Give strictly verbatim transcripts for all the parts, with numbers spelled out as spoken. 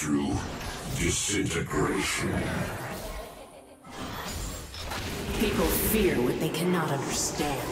through disintegration. People fear what they cannot understand.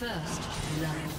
First love.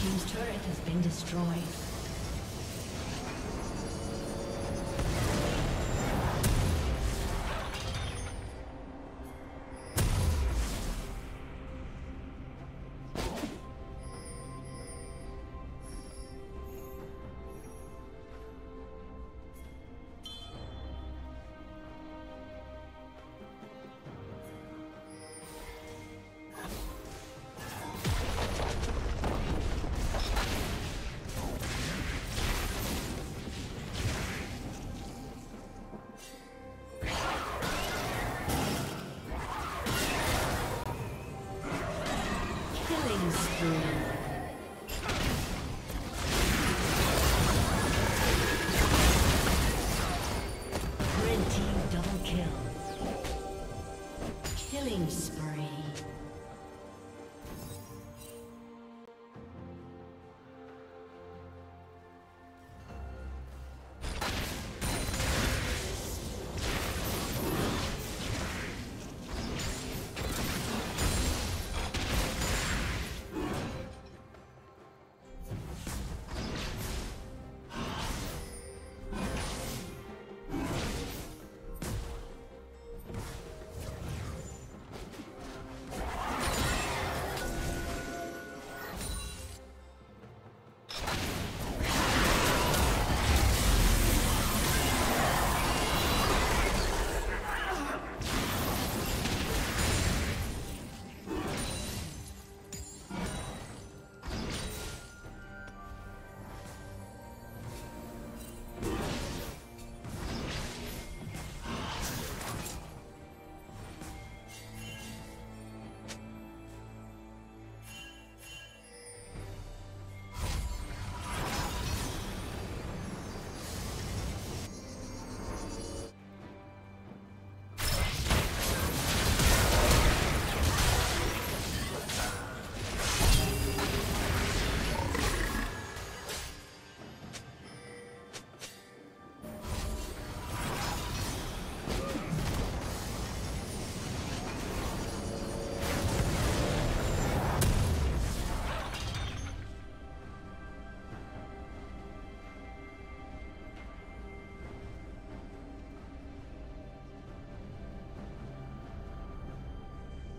Team's turret has been destroyed.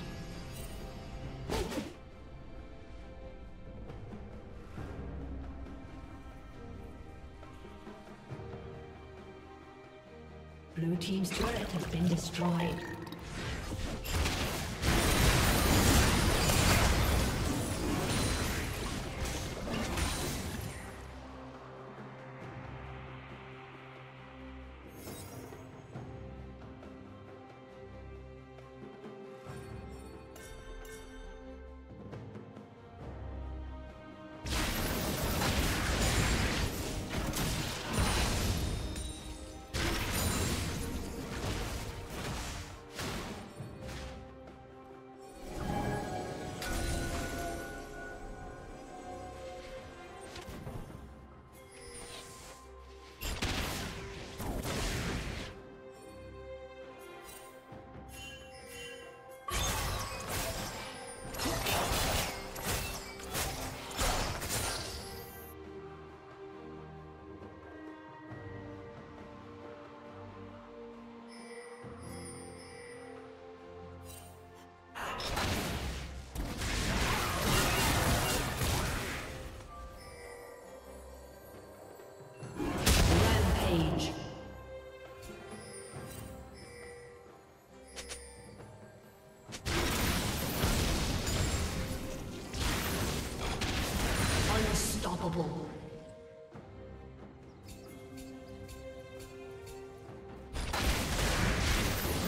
Unstoppable.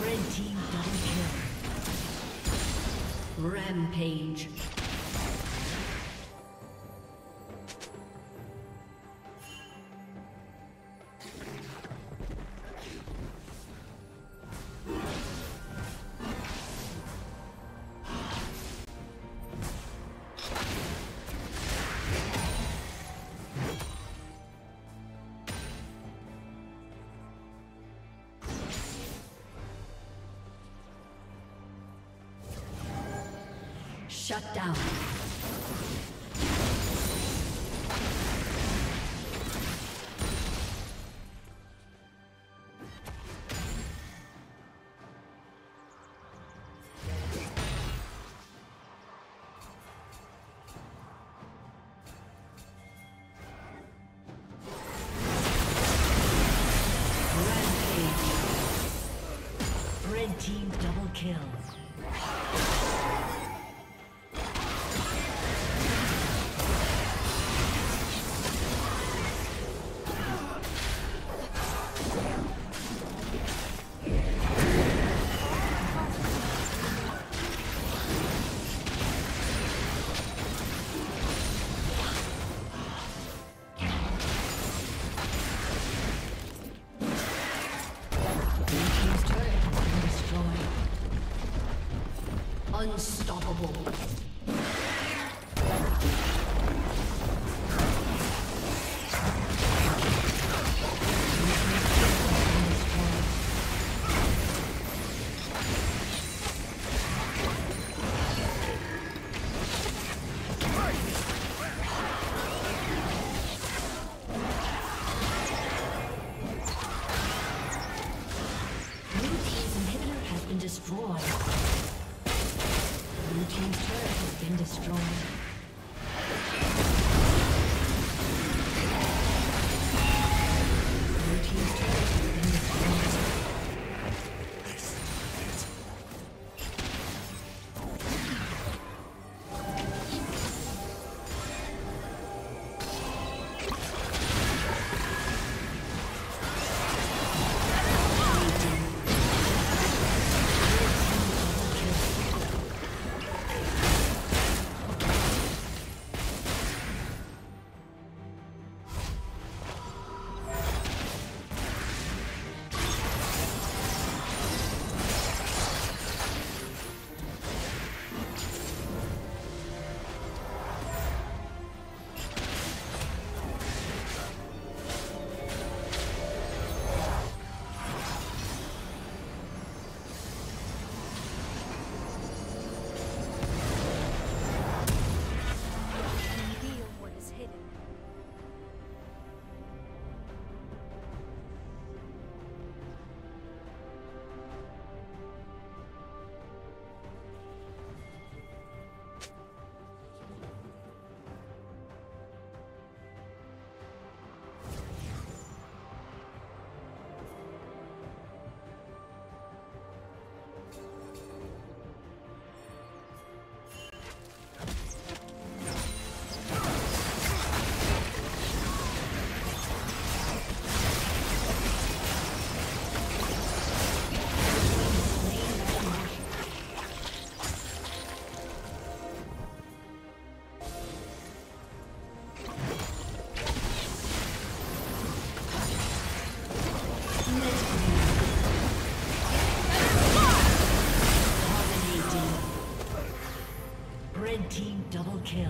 Red team double kill. Rampage. Shut down. Rampage. Red team double kill. Unstoppable. Red team double kill.